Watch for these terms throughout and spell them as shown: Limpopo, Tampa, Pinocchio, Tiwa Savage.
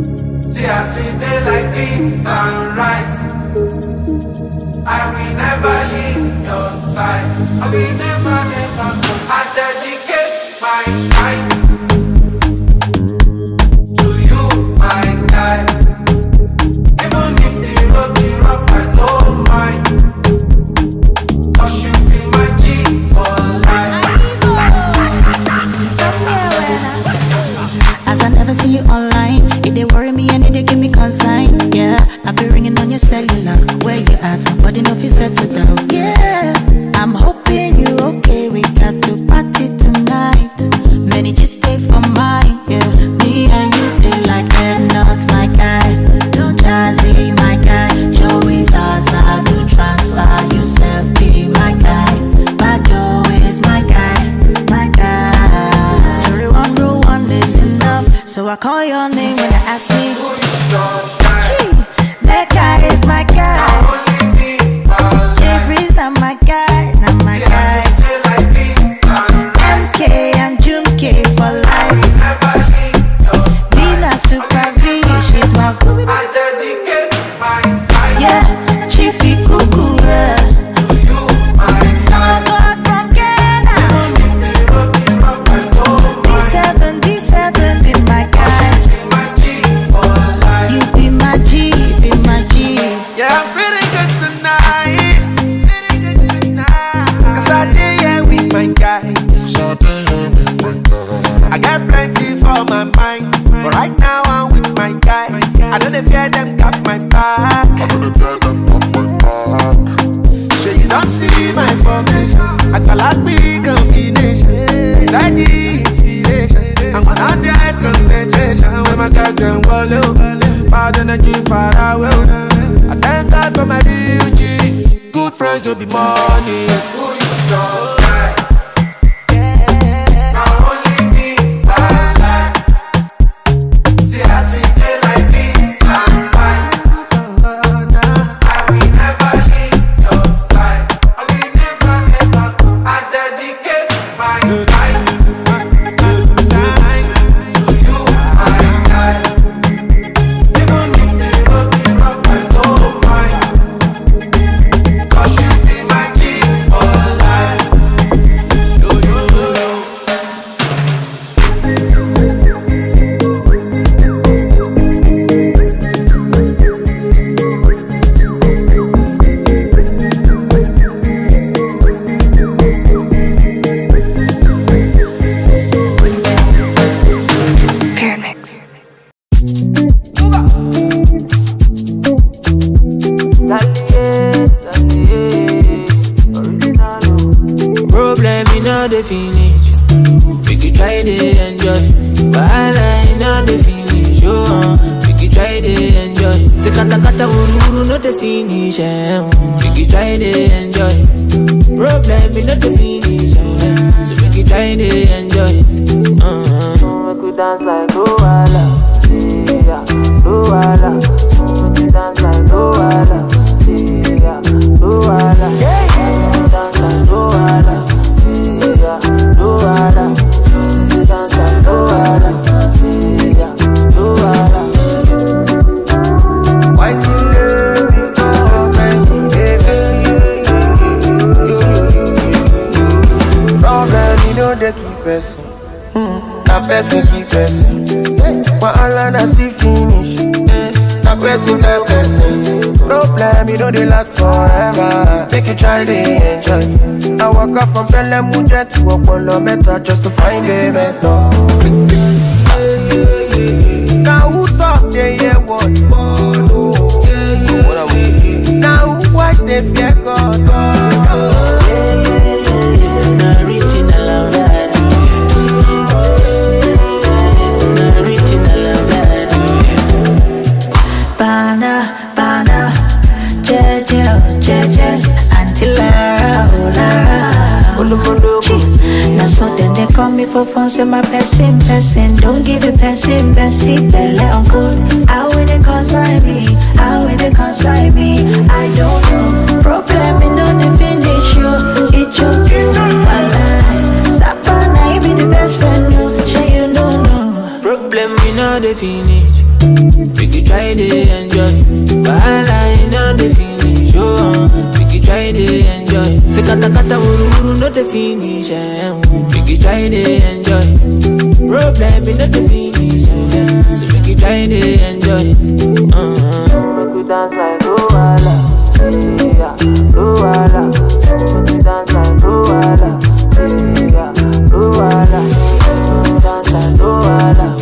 See as we day like this sunrise, I will never leave your side. I will never, never come. I dedicate my time to you, my guy. Even if the road be rough, I don't mind. Cause you be my G for life. As I never see you online, if they worry me and if they give me consign, yeah, I be ringing on your cellular. Where you at? My body know if you settle down. Yeah, I'm hoping you okay. We got to party tonight. Many just stay for mine. Yeah, me and you they like they're not my guy. No Jazzy, my guy. Joey Zaza, do transfer yourself. Be my guy. My Joe is my guy, my guy. 31 rule 1 is enough, so I call your name when they ask me. Finish. Make you try to enjoy. Bahala not the finish. Oh, make you try to enjoy. Sekata kata wuru not the finish. Make you try to enjoy. Problem not the finish. So make you try to enjoy. Make you dance like Luala, yeah, Luala. Make you dance like Luala, yeah, Luala. Make you dance like Luala. Dance like Luala. Dance like Luala.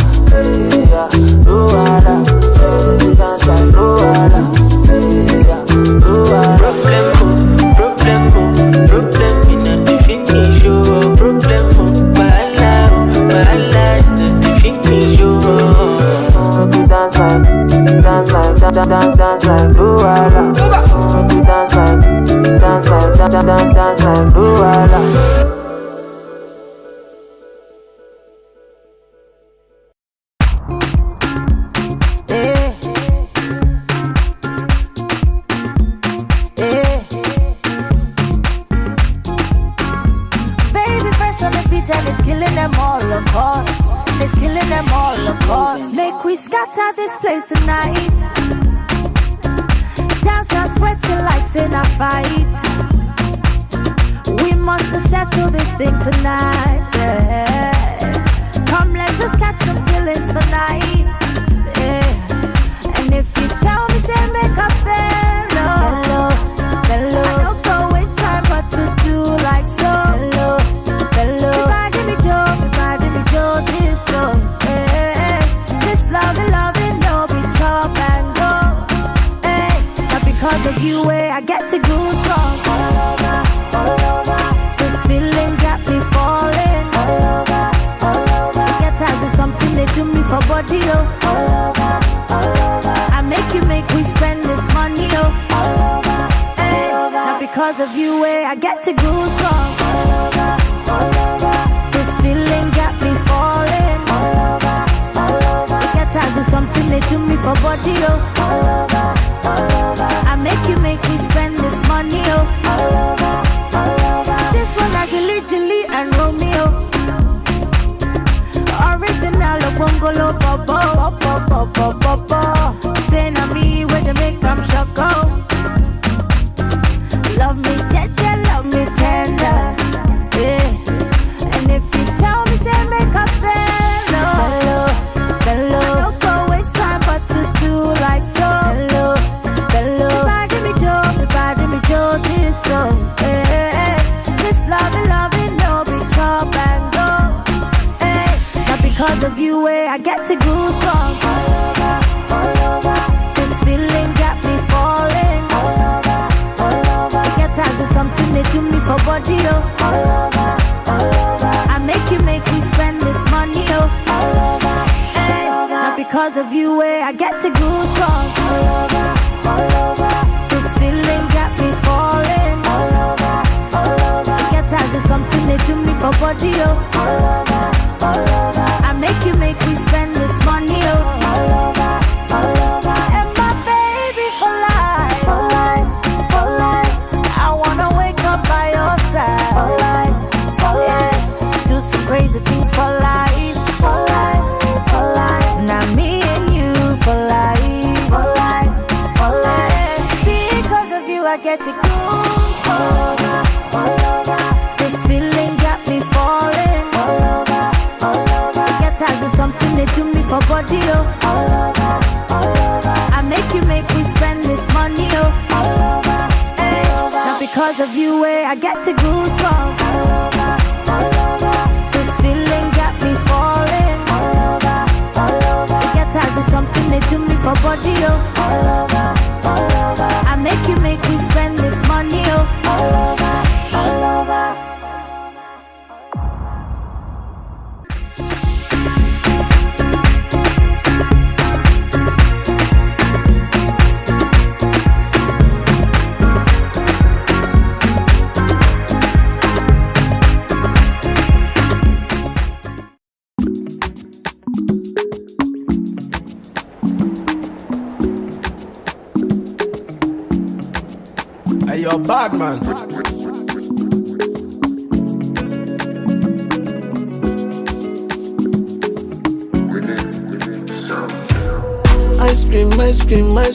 ice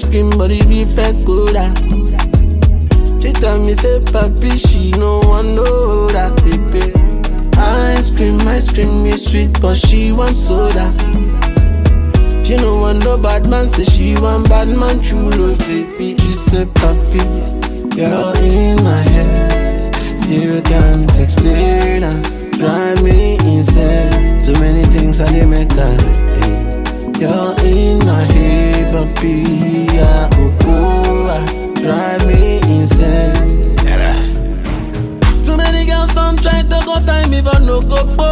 cream, but it be fake good. She tell me say papi, she no one know that baby. Ice cream is sweet, but she want soda. She no want no bad man, say she want bad man chulo baby. She say papi, you're in my head, still can't explain her. Drive me insane, too many things I dey make her. You're in my head, papi, yeah, drive me insane. Too many girls don't try to go time, even no go -po.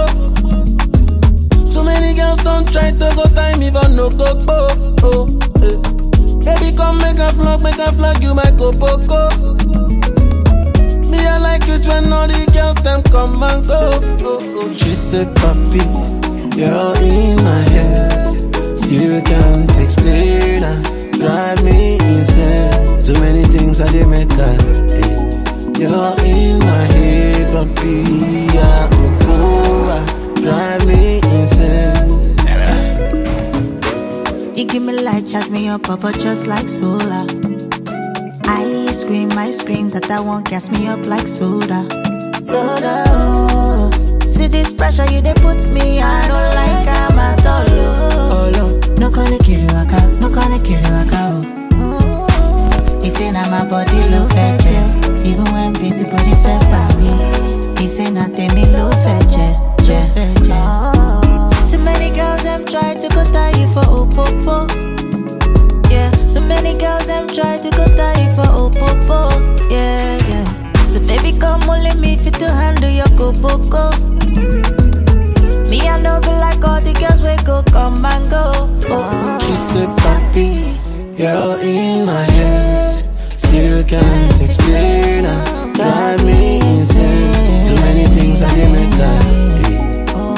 Too many girls don't try to go time, even no go -po. Oh, eh. Baby, come make a vlog, you my go-poco. Me, I like it when all the girls, them come and go. Oh, oh. She said, papi, you're in my head. You can't explain her, drive me insane. Too many things I dey make her. You're in my head, papi, yeah, drive me insane. You give me light, charge me up, papa, just like solar. Ice cream, that one gas me up like soda. Oh. See this pressure you dey put me, I don't like am at all. Oh. No gonna kill you, I got, oh. He say now my body low fetch, even when busy body fed by me. He say nothing me low fetch, oh. Too many girls them try to go tie you for opopo. Yeah, too many girls them try to go tie you for opopo. Yeah. So baby come only me fit to handle your koboko. Me I know be like all the girls we go come and go. Oh. She said, papi, you're in my head, still can't explain her. Drive me insane, too many things I dey make her.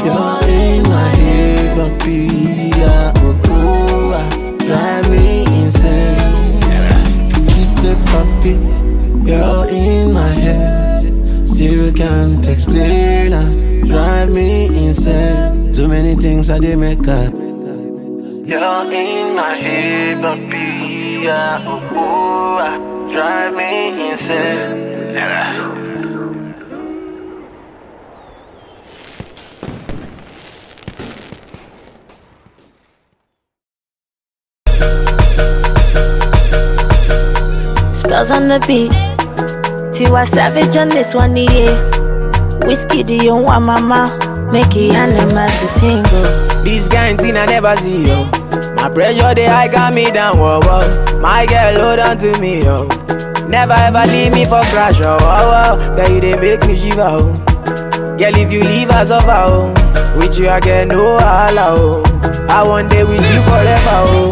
You're in my head, papi, yeah, drive me insane. She said, papi, you're in my head, still can't explain her. Drive me insane, too many things I dey make up. You're in my head, papi, yeah, drive me insane. Spells on the beat, Tiwa Savage on this one, yeah. Whiskey, do you want mama? Make it animals to tingle. This guarantee I never see, yo. My pressure, they high got me down, whoa. My girl, hold on to me, yo. Never ever leave me for crash, oh. Girl, you they make me shiver, oh. Girl, if you leave us over, oh. With you, I get no holla, oh. I want day with you forever, oh.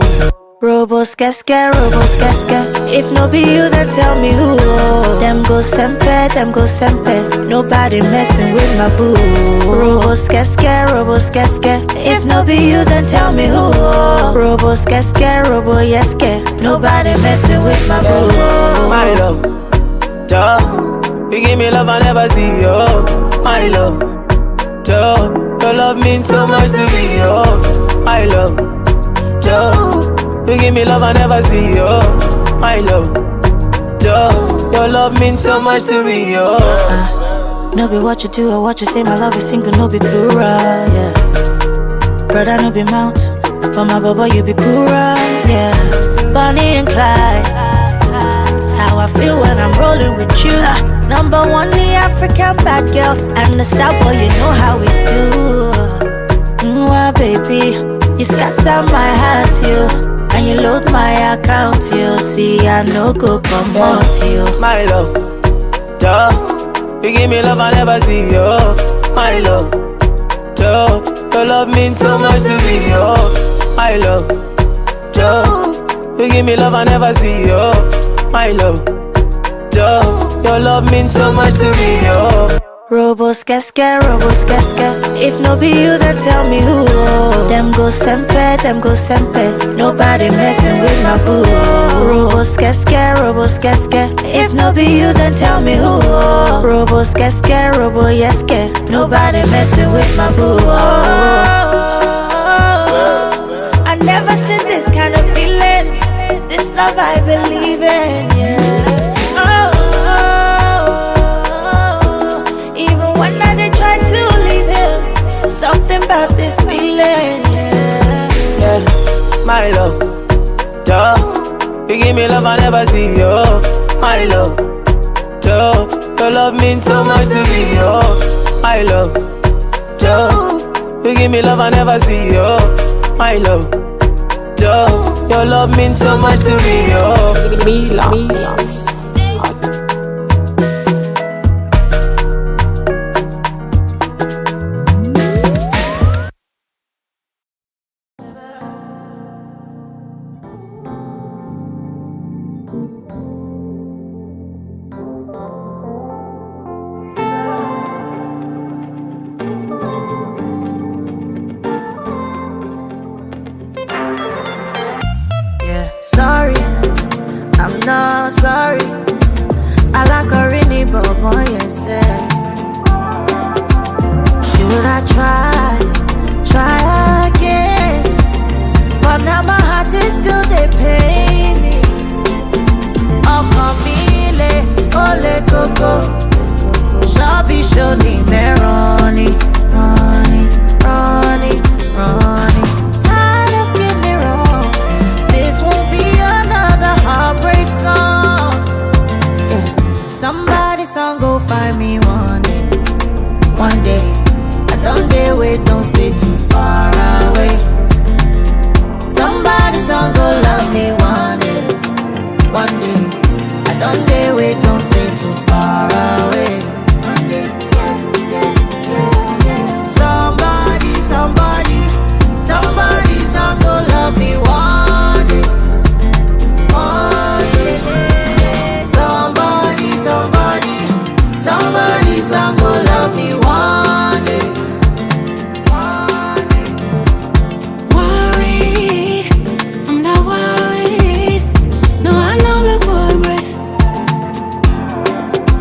Robos, if no be you, then tell me who. Them go sempe. Nobody messing with my boo. Robos, if no be you, then tell me who. Robos, nobody messing with my boo. My love, duh. You give me love I never see, oh. My love, duh. Your love means so much to me, oh. My love, duh. You give me love I never see, yo. My love, yo. Your love means so much to me, yo. No be what you do or what you say. My love is single, no be plural, yeah. Brother, no be mount, but my baba, you be cool, yeah. Bonnie and Clyde, that's how I feel when I'm rolling with you. Number one, the African bad girl. I'm the star boy, you know how we do. Mwah, baby, you scatter my heart, you. And you load my account, you see, I no go come out, you. My love, duh. You give me love I never see, yo. My love, duh. Your love means so much to me, yo. My love, duh. You give me love I never see, yo. My love, duh. Your love means so much to me, yo. Robos, if no be you, then tell me who. Them go sempe, nobody messing with my boo. Robos, if no be you, then tell me who. Robos, nobody messing with my boo. Oh. I never seen this kind of feeling. this love I believe in, yeah. Oh, oh, oh, oh. Even when I did try to leave him, something about this feeling, yeah. Yeah, my love, duh. You give me love I never see, oh. My love, duh. Your love means so much to me, oh. My love, duh. You give me love I never see, oh. My love, duh. Your love means so much to me, oh. Me love, me love. Sorry, I'm not sorry. I like her in the bubble, yes, yeah. Should I try again? But now my heart is still they pain me. Oh, Camille, ole coco. Shabby, shoni, me, Ronnie, Ronnie, Ronnie, Ronnie. Somebody's song go find me one day. I don't dare wait, don't stay too far away. Somebody's song go love me one day. I don't dare wait, don't stay too far away. One day, yeah, yeah, yeah, yeah. Somebody's song go love me one day. Somebody's song go love me one day. Worried, I'm not worried. No, I know the worries.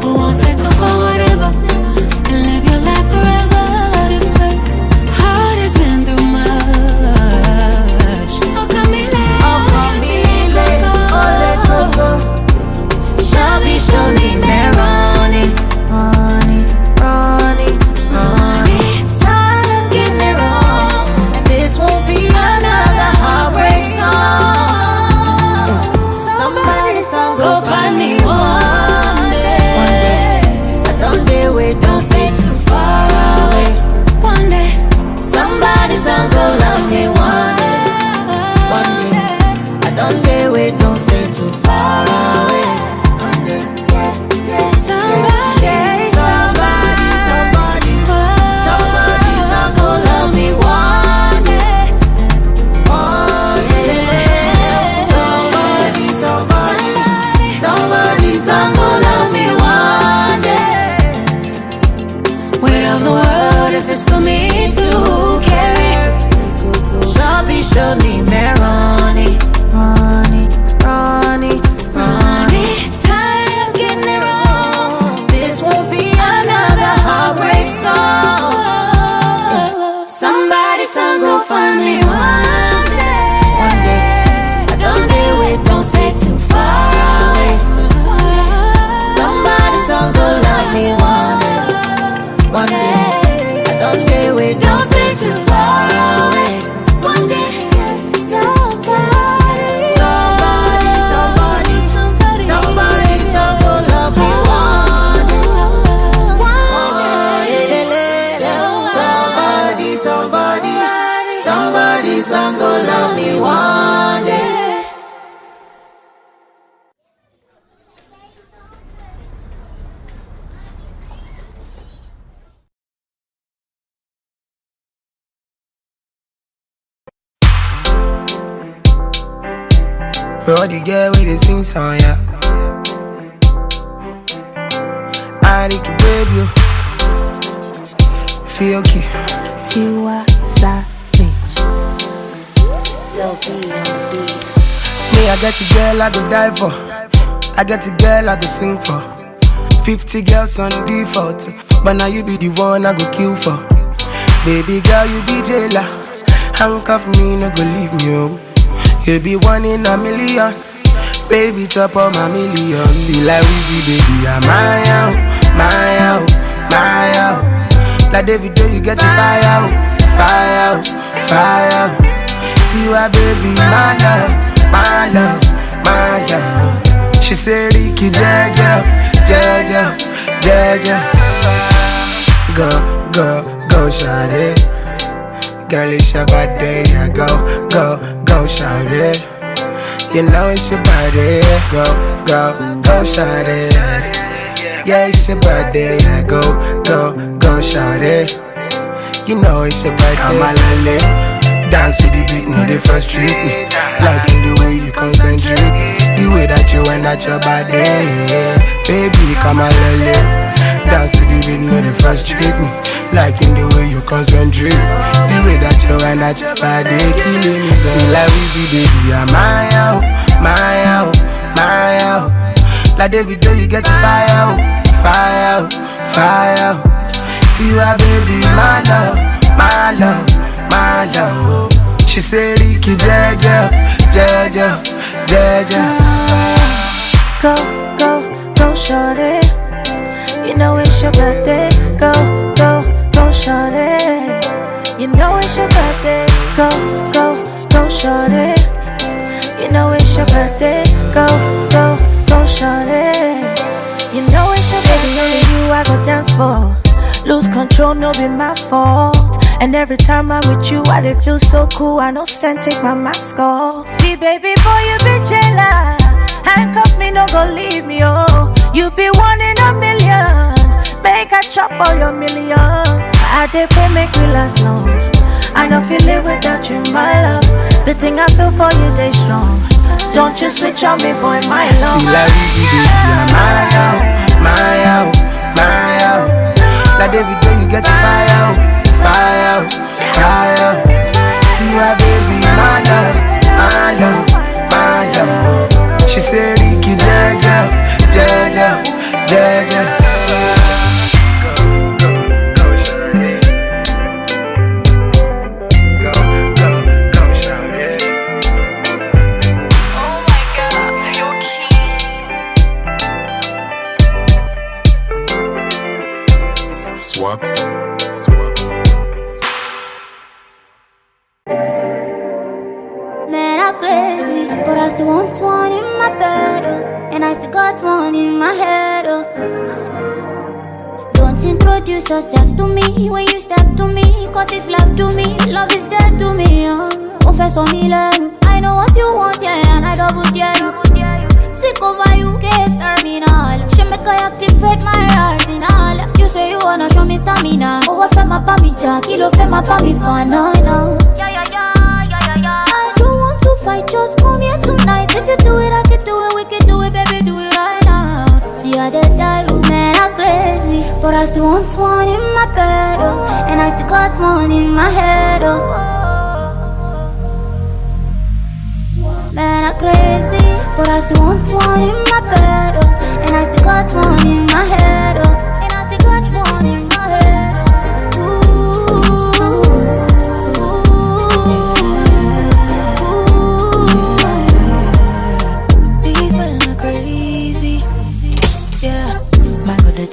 Who wants to talk about whatever and live your life forever? This place, heart has been through much. Oh, Camille, ole coco. Shabby, shoni, Mera. All the girl with the sing song, yeah. I need to baby you. Feel okay. Tiwa Savage. Still be on the beat. Me, I get a girl I go die for. I get a girl I go sing for. 50 girls on default, but now you be the one I go kill for. Baby girl, you be jailer. Handcuff me, no go leave me. You'll be one in a million. Baby, top of my million. See like Weezy, baby, I'm my out, my out, my out. Like David, do you get your fire out, fire out, fire out. Tiwa, baby, my love, my love, my love. She said, Ricky, Jaja, Jaja, Jaja. Go, go, go, shout it. Girl, it's your birthday, yeah. Go, go, go, shout it. You know it's your birthday, yeah. Go, go, go, shout it. Yeah, it's your birthday, yeah. Go, go, go, shout it. You know it's your birthday. Come on, lale. Dance to the beat, no the first treat. Liking the way you concentrate, the way that you went at your body, yeah. Baby, come on, lale. Dance to the beat, no the first treat. Liking the way you concentrate, the way that you and that your body killing me. See like Weezy, baby, I'm my out, my out, my out. Like David, do you get to fire out, fire out, fire out. Tiwa, baby, my love, my love, my love. She said, Ricky, Jaja, Jaja, Jaja. Go, go, go, shorty. You know it's your birthday. Go, go, go, shorty. You know it's your birthday. Go, go, go, shorty. You know it's your birthday. Go, go, go, shorty. You know it's your birthday. Baby, only you I go dance for. Lose control, no be my fault. And every time I'm with you, I dey feel so cool. I no sense take my mask off. See, baby boy, you be jealous. Handcuff me, no go leave me, oh. You be one in a million. Make a chop all your millions. I dey pay make we last long. I no feel it without you, my love. The thing I feel for you, they strong. Don't you switch on me, boy, my love. See like Weezy, baby, I'm my out, my out, my out. Like every day you get to fire out, fire out, fire out. See my baby, my love, my love, my love. She said, Ricky, Jaja, Jaja, Jaja. Swaps. Man, I'm crazy, but I still want one in my bed, oh. And I still got one in my head, oh. Don't introduce yourself to me when you step to me, cause if love to me, love is dead to me, oh. Confess on me, learn. I know what you want, yeah, and I double dare you. Sick over you, case terminal. She make I activate my heart in all. You say you wanna show me stamina. Oh, I feel my palmy jack, kilo feel my palmy fan. No, no. I don't want to fight, just come here tonight. If you do it, I can do it, we can do it, baby, do it right now. See how they die, man, I'm crazy, but I still want one in my bed, oh. And I still got one in my head, oh. Man, I'm crazy, but I still want one in my bed, oh. And I still got one in my head, oh.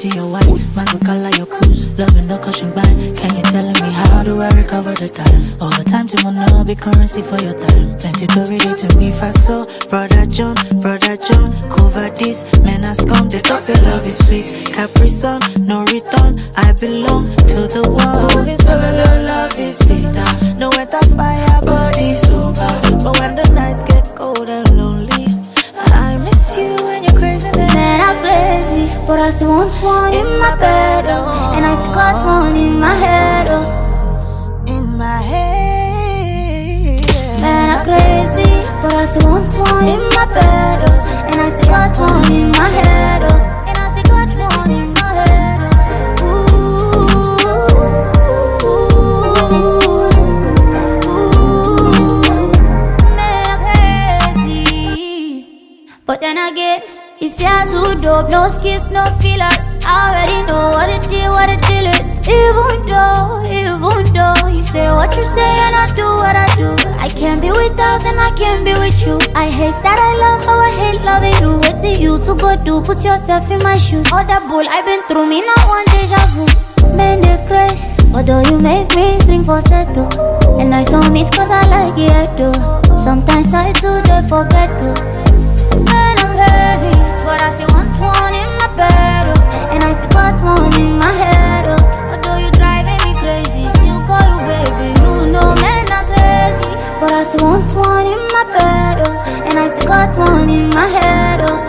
Your white, my good color, your cruise, loving no cushion by. Can you tell me how do I recover the time? All the time, to wanna be currency for your time. Plenty to read it to me fast, so brother John, cover this, man, I scum. They talk say love is sweet, Capri Sun, no return. I belong to the one. Moving solo, love is bitter. No wetter fire, body super. But when the nights get cold and lonely, I miss you and your craziness. Man, I'm crazy. But I still want one in my bed, oh. And I still got one in my head, oh. In my head, yeah. Man, I'm crazy, but I still want one in my bed, oh. And I still got one in my head, oh. Ooh. Man, I'm crazy, but then I get It's here to dope, no skips, no fillers. I already know what the deal is. Even though you say what you say and I do what I do, I can't be without and I can't be with you. I hate that I love, how I hate loving you. Wait till you to go do, put yourself in my shoes. All that bull I've been through, me not one deja vu. Man, the grace, although you make me sing falsetto, and I saw miss cause I like it too. Sometimes I do, they forget to. Man, I'm crazy, but I still want one in my bed, oh. And I still got one in my head, oh. Although you driving me crazy, still call you baby. You know men are crazy, but I still want one in my bed, oh. And I still got one in my head, oh.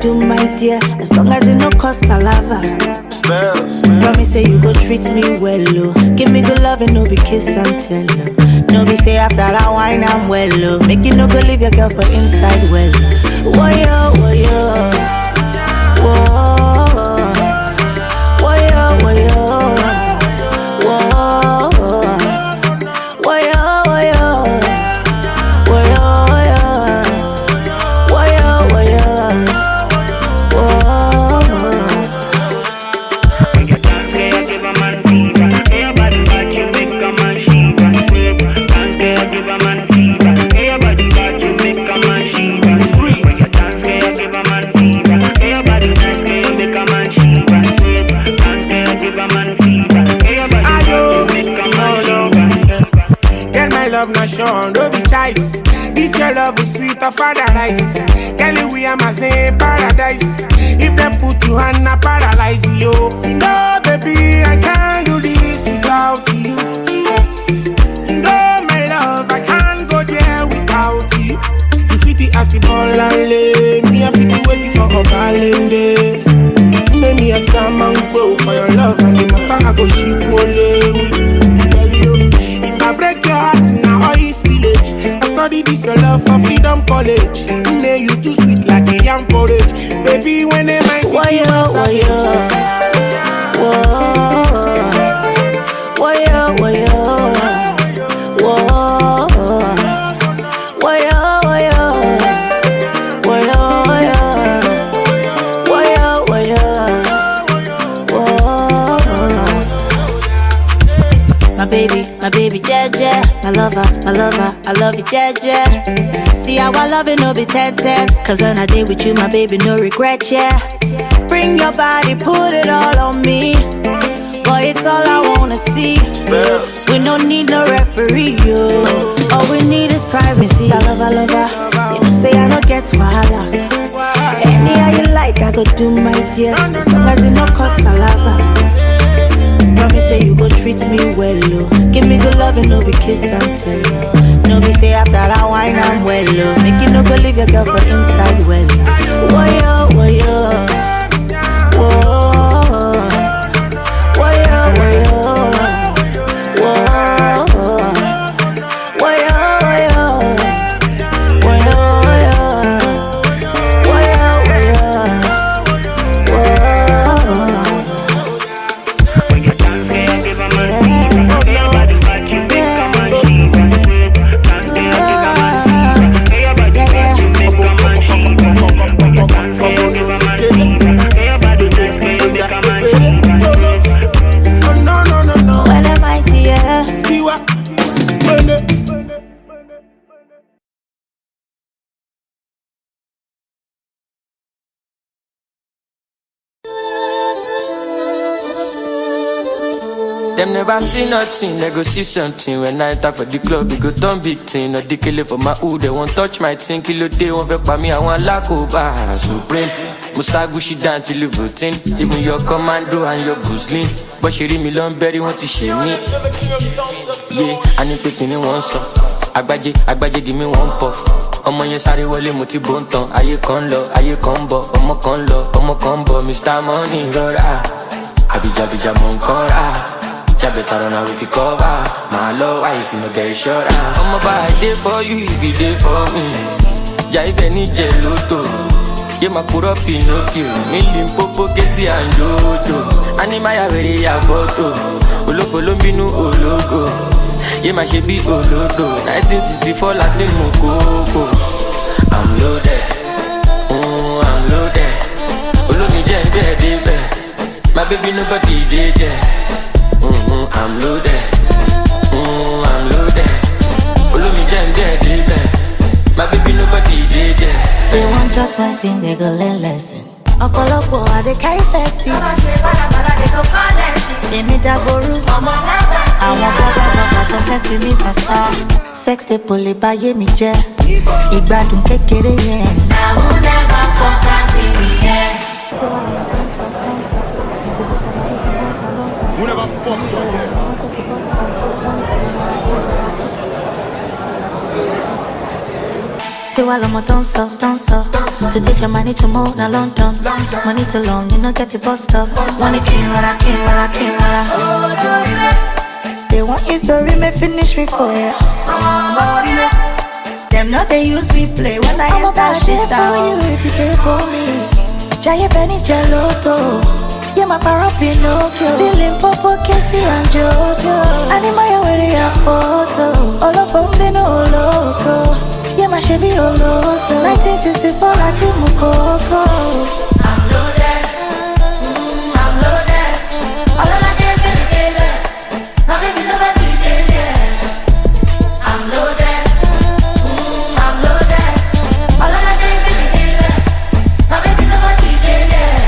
Do my dear, as long as it no cost palava. Spells. Promise say you go treat me well, oh. Give me good love and no be kiss and tell, oh. No be say after that wine I'm well, oh. Make you no go leave your girl for inside well. Woyo, woyo, woah, woyo, woyo. Don't be choice. This your love is sweeter father rice. Kelly, we are my same paradise. If they put you on a paralyze you. No, baby, I can't do this without you. No, my love, I can't go there without you. If it as a ball and lay, me a fit waiting for a balling day. Make me a salmon bowl for your love and the matter I go ship only. If I break your heart now, I studied this your love for Freedom College. Now you too sweet like a young porridge. Baby, when am I thinking about Savage? Woah, woah, woah, woah, woah, woah, woah, woah, woah, woah. My baby, yeah. My lover, I love you, yeah, yeah. See how I love it, no be tempted. Cause when I did with you, my baby, no regret, yeah. Bring your body, put it all on me. Boy, it's all I wanna see. Spells. We don't need no referee, yo. All we need is privacy. I love her, you know, say I don't get wahala. Anyhow you like, I go do my dear. As long as it no cost palava. Promise say you go treat me well, oh. Give me good love and no be kiss and tell. No be say after that wine I'm well, oh. Make you no go leave your girl for inside well. Woah, woah, woah. Them never see nothing, they go see something. When I talk for the club, they go turn big thing. No decay for my hood, they won't touch my thing. Kilo they won't vep by me, I want lack over. Supreme, Musagushi down till you voting. Even your commando and your Guzlin. But she read me long berry, want to shame me. Yeah, I need to give me one song. Agbaje, give me one puff. Omo yen sari wole mo ti bontan. Aye kan bo, omo kan bo. Mr. Money rora, abija bija mo nkora. Yeah, better run away if you cover. My love, why if you no get insurance? I'ma buy a day for you if you day for me. Yeah, if any geloto. Yeah, my puro Pinocchio. Me Limpopo, Kesi and Jojo. Animaya very ya photo. Olo follow me no ologo. Yeah, my shebi olodo. 1964 Latin mokoko. I'm loaded. Oh, I'm loaded. Olo ni jembe debe. My baby nobody did that. I'm loaded, I'm loaded. Follow me, jam, dead, dead. My baby, nobody did that. They want just one thing, they go learn lesson. Okolopo, they carry festive. They made that boru. I want baba, feel me pass. Sex they pull it by me je. Igbadun kekere yen. Now who never focus in the air. Who never fucked up here? Tiwa lomo don't stop. To take your money to move na London. Money too long, you no get it bust up. Want it king rara. They want your story, may finish me for ya. Them not they use me play when I enter that shit out. I'ma buy a day for you if you day for me. Jaye Benny Jaloto. Yeah, my paro Pinocchio. The Limpopo, Kesi and Jojo. Animaya with a photo. All of them been all loco. Yeah, my Chevy all loco. 1964 Latin mokoko. I'm loaded, I'm loaded. All of my days every day there. My baby nobody did that. I'm loaded. All of my days every day there. My baby nobody did that.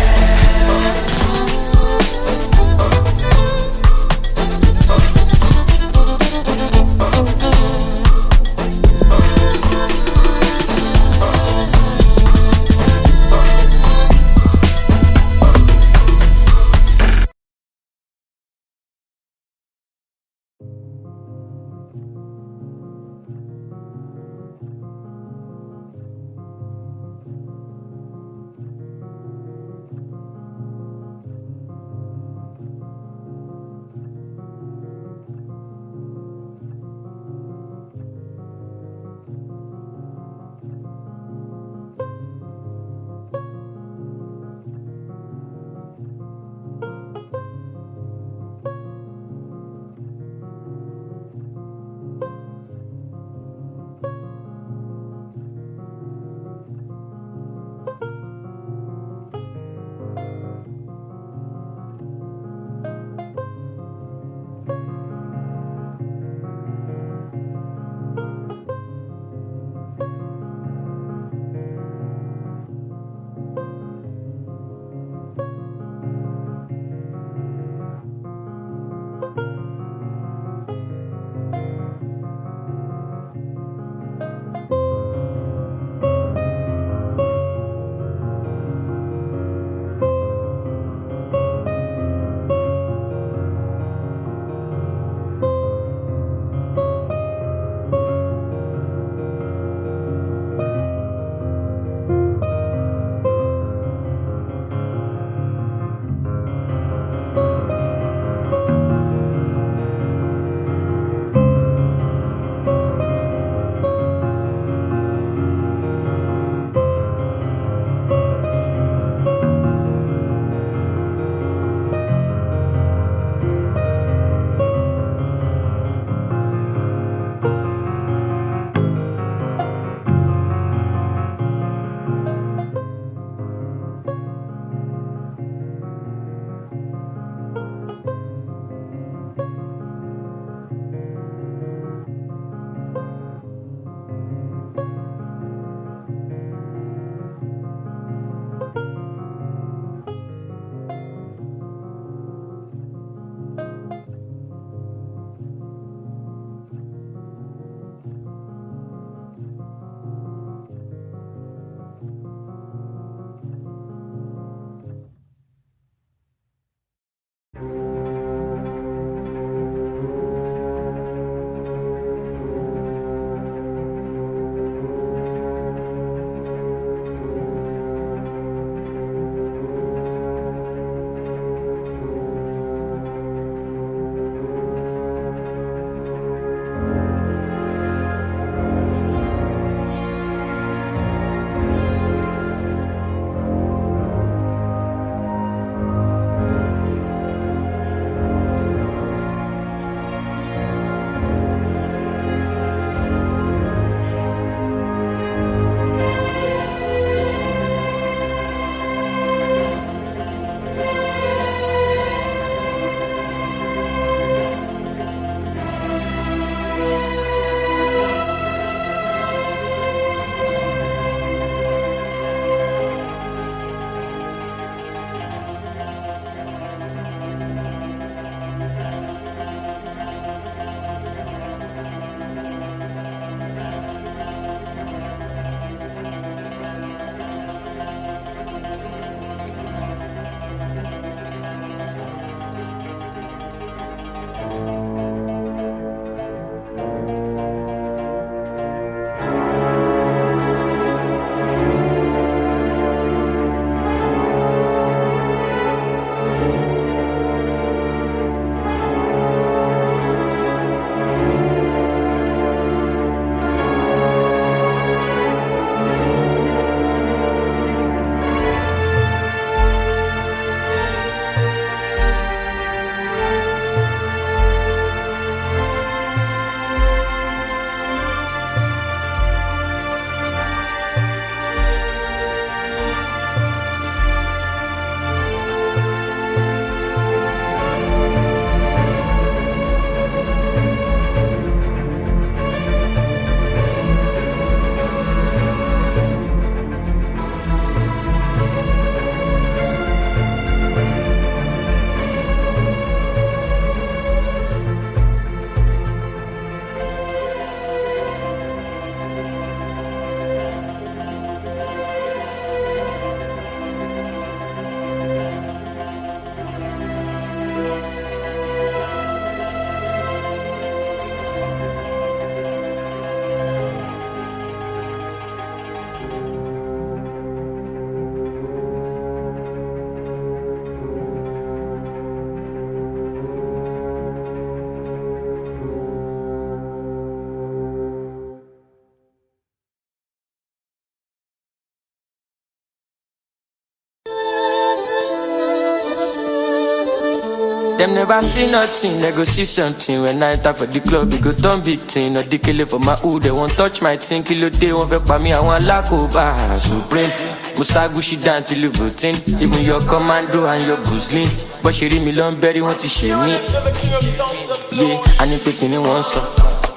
Them never see nothing, they go see something. When I enter for the club, they go turn big thing. Not the killer for my hood, they won't touch my thing. Kilo they won't vep by me, I want Lakoba Supreme. Musagushi down till you voting. Even your commando and your Guzlin. But she read me long berry, want to shame me. Yeah, I need to me one song.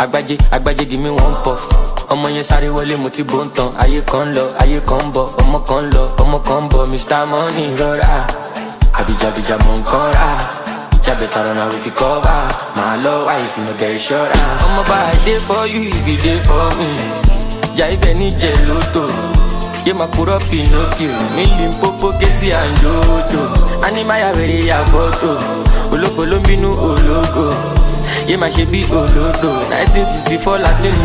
Agbaje, give me one puff. Omo ye sari wole mo ti bonton. Aye kon bo, omo kon bo, Mr. Money Rora. Abija mon kora. Ya better run away if you cover. My love, why if you no get short? Omo ba I dey for you, if you dey for me. Ya ibe ni jeloto. Ye makuro Pinocchio. Mi Limpopo Kezi and Jojo. Anima ya were ya photo. Olofo lo binu ologo. Ye ma shebi olodo. 1964 Latin.